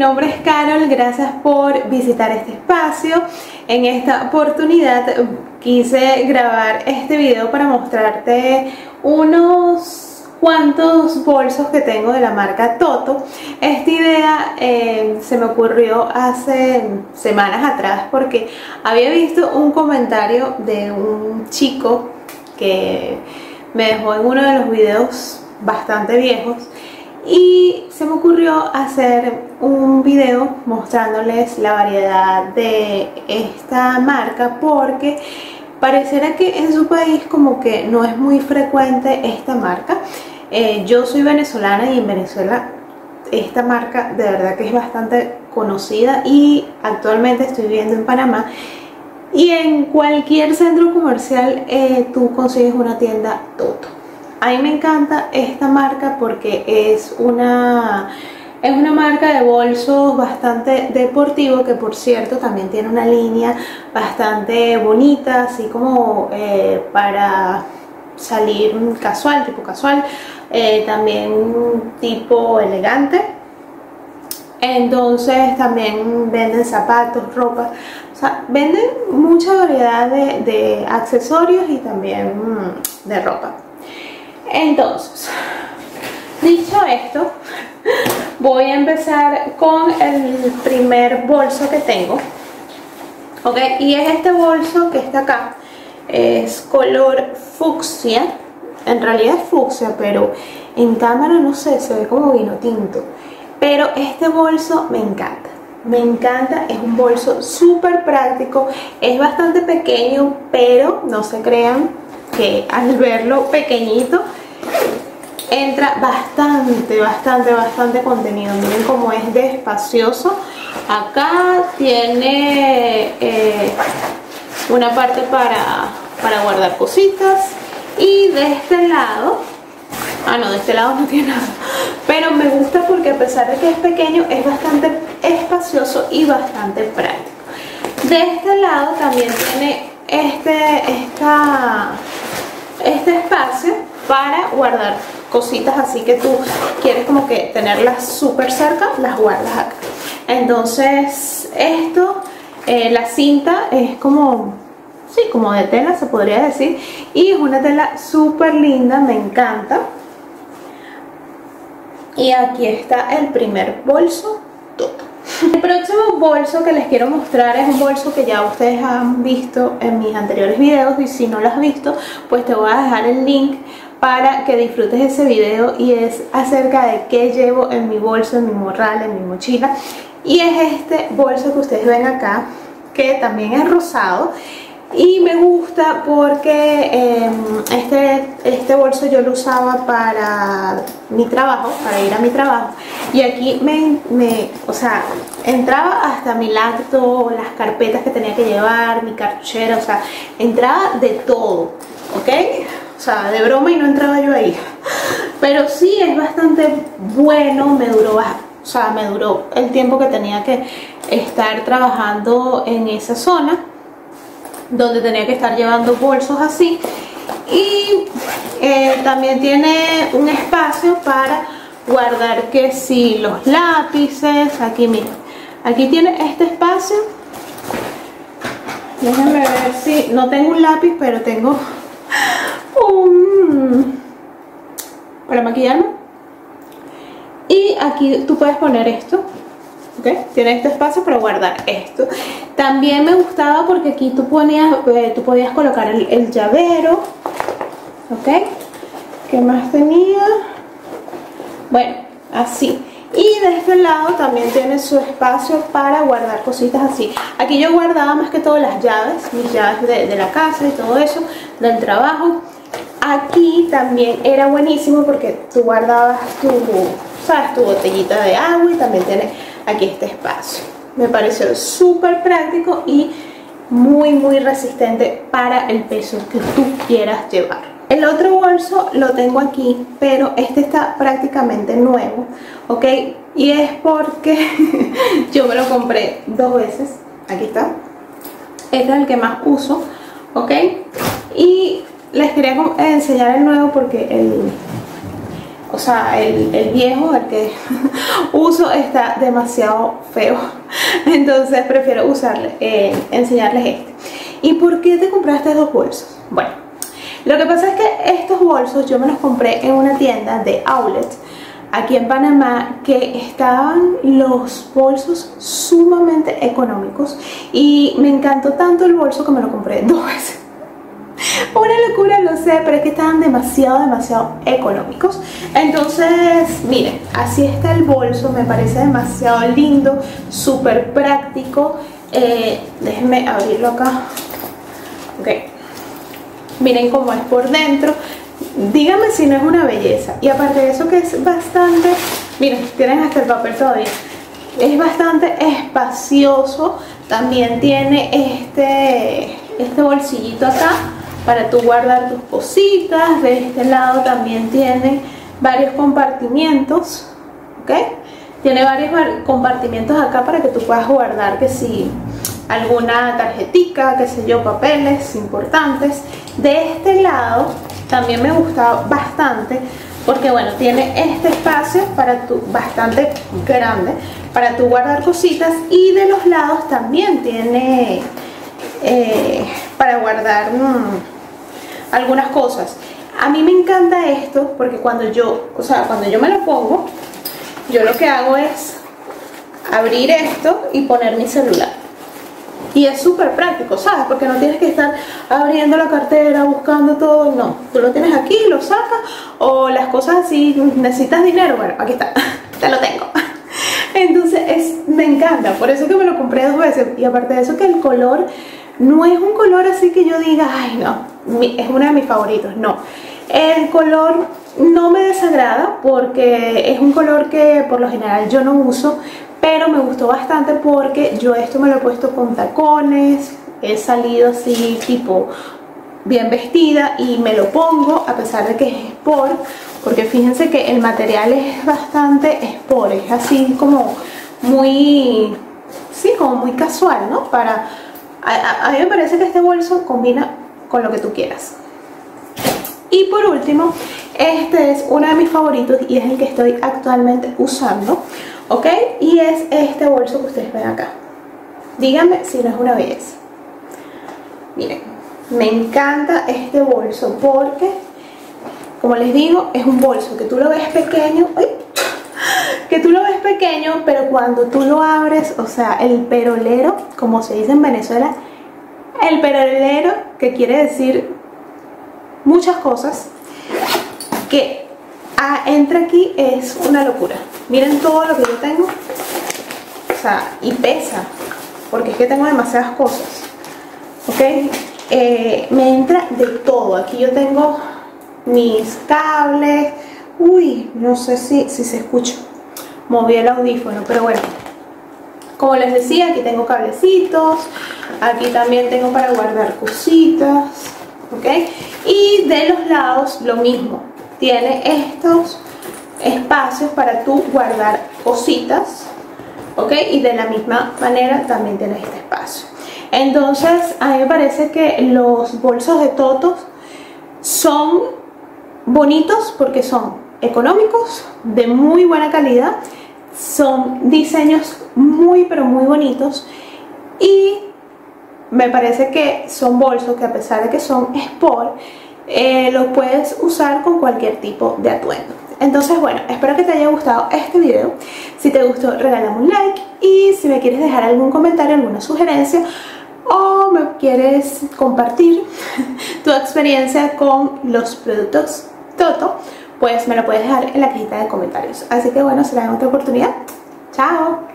nombre es Carol, gracias por visitar este espacio. En esta oportunidad quise grabar este video para mostrarte unos cuantos bolsos que tengo de la marca Totto. Esta idea se me ocurrió hace semanas atrás porque había visto un comentario de un chico que me dejó en uno de los videos bastante viejos y se me ocurrió hacer un video mostrándoles la variedad de esta marca porque pareciera que en su país como que no es muy frecuente esta marca. Yo soy venezolana y en Venezuela esta marca de verdad que es bastante conocida y actualmente estoy viviendo en Panamá y en cualquier centro comercial tú consigues una tienda Totto. A mí me encanta esta marca porque es una marca de bolsos bastante deportivo, que por cierto también tiene una línea bastante bonita, así como para salir casual, tipo casual, también tipo elegante. Entonces también venden zapatos, ropa, o sea, venden mucha variedad de accesorios y también de ropa. Entonces, dicho esto, voy a empezar con el primer bolso que tengo, ¿ok? Y es este bolso que está acá, es color fucsia, en realidad es fucsia, pero en cámara no sé, se ve como vino tinto. Pero este bolso me encanta, es un bolso súper práctico, es bastante pequeño, pero no se crean que al verlo pequeñito entra bastante contenido. Miren cómo es de espacioso. Acá tiene una parte para guardar cositas y de este lado, de este lado no tiene nada, pero me gusta porque a pesar de que es pequeño es bastante espacioso y bastante práctico. De este lado también tiene este espacio para guardar cositas, así que tú quieres como que tenerlas súper cerca, las guardas acá. Entonces esto, la cinta es como, sí, como de tela se podría decir, y es una tela súper linda, me encanta. Y aquí está el primer bolso Totto. El próximo bolso que les quiero mostrar es un bolso que ya ustedes han visto en mis anteriores videos, y si no lo has visto pues te voy a dejar el link para que disfrutes ese video, y es acerca de qué llevo en mi bolso, en mi morral, en mi mochila. Y es este bolso que ustedes ven acá, que también es rosado y me gusta porque este bolso yo lo usaba para mi trabajo, para ir a mi trabajo, y aquí o sea, entraba hasta mi laptop, las carpetas que tenía que llevar, mi cartuchera, o sea, entraba de todo, ¿ok? O sea, de broma y no entraba yo ahí, pero sí es bastante bueno, me duró bastante. O sea, me duró el tiempo que tenía que estar trabajando en esa zona donde tenía que estar llevando bolsos así. Y también tiene un espacio para guardar que si los lápices, aquí miren, aquí tiene este espacio. Déjenme ver si, no tengo un lápiz, pero tengo un para maquillarme. Y aquí tú puedes poner esto. ¿Okay? Tiene este espacio para guardar esto. También me gustaba porque aquí tú podías colocar el llavero, ¿ok? ¿Qué más tenía? Bueno, así. Y de este lado también tiene su espacio para guardar cositas así. Aquí yo guardaba más que todo las llaves, mis llaves de la casa y todo eso, del trabajo. Aquí también era buenísimo porque tú guardabas tu botellita de agua, y también tiene aquí este espacio. Me pareció súper práctico y muy resistente para el peso que tú quieras llevar. El otro bolso lo tengo aquí, pero este está prácticamente nuevo, ¿ok? Y es porque yo me lo compré dos veces. Aquí está. Este es el que más uso, ¿ok? Y les quería enseñar el nuevo porque el viejo, el que uso está demasiado feo, entonces prefiero usarles, enseñarles este. ¿Y por qué te compraste estos bolsos? Bueno, lo que pasa es que estos bolsos yo me los compré en una tienda de outlet aquí en Panamá, que estaban los bolsos sumamente económicos y me encantó tanto el bolso que me lo compré 2 veces. Una locura, lo sé, pero es que estaban demasiado económicos. Entonces, miren, así está el bolso, me parece demasiado lindo, súper práctico. Déjenme abrirlo acá. Ok, miren cómo es por dentro. Díganme si no es una belleza. Y aparte de eso, que es bastante, miren, tienen hasta el papel todavía. Es bastante espacioso. También tiene este bolsillito acá para tú guardar tus cositas. De este lado también tiene varios compartimientos, ¿ok? Tiene varios compartimientos acá para que tú puedas guardar, que si alguna tarjetica, qué sé yo, papeles importantes. De este lado también me gusta bastante porque, bueno, tiene este espacio para tú, bastante grande, para tú guardar cositas. Y de los lados también tiene para guardar algunas cosas. A mí me encanta esto porque cuando yo me lo pongo, yo lo que hago es abrir esto y poner mi celular. Y es súper práctico, ¿sabes? Porque no tienes que estar abriendo la cartera, buscando todo, no. Tú lo tienes aquí, lo sacas, o las cosas así, necesitas dinero, bueno, aquí está, te lo tengo. Entonces me encanta, por eso que me lo compré 2 veces. Y aparte de eso, que el color no es un color así que yo diga, ay no, es uno de mis favoritos, no. El color no me desagrada porque es un color que por lo general yo no uso, pero me gustó bastante porque yo esto me lo he puesto con tacones, he salido así tipo bien vestida y me lo pongo, a pesar de que es sport, porque fíjense que el material es bastante sport, es así como muy, sí, como muy casual, ¿no? A mí me parece que este bolso combina con lo que tú quieras. Y por último, este es uno de mis favoritos y es el que estoy actualmente usando, ¿ok? Y es este bolso que ustedes ven acá. Díganme si no es una belleza. Miren, me encanta este bolso porque, como les digo, es un bolso que tú lo ves pequeño, ¡ay! Que tú lo ves pequeño, pero cuando tú lo abres, o sea, el perolero, como se dice en Venezuela, el perolero, que quiere decir muchas cosas, que entra aquí, es una locura. Miren todo lo que yo tengo, o sea, y pesa, porque es que tengo demasiadas cosas, ¿ok? Me entra de todo. Aquí yo tengo mis cables. Uy, no sé si se escucha, moví el audífono, pero bueno, como les decía, aquí tengo cablecitos, aquí también tengo para guardar cositas, ¿ok? Y de los lados lo mismo, tiene estos espacios para tú guardar cositas, ¿ok? Y de la misma manera también tiene este espacio. Entonces, a mí me parece que los bolsos de Totto son bonitos porque son económicos, de muy buena calidad, son diseños muy pero muy bonitos, y me parece que son bolsos que, a pesar de que son sport, los puedes usar con cualquier tipo de atuendo. Entonces, bueno, espero que te haya gustado este video. Si te gustó, regálame un like, y si me quieres dejar algún comentario, alguna sugerencia, o me quieres compartir tu experiencia con los productos Totto, pues me lo puedes dejar en la cajita de comentarios. Así que bueno, será en otra oportunidad. ¡Chao!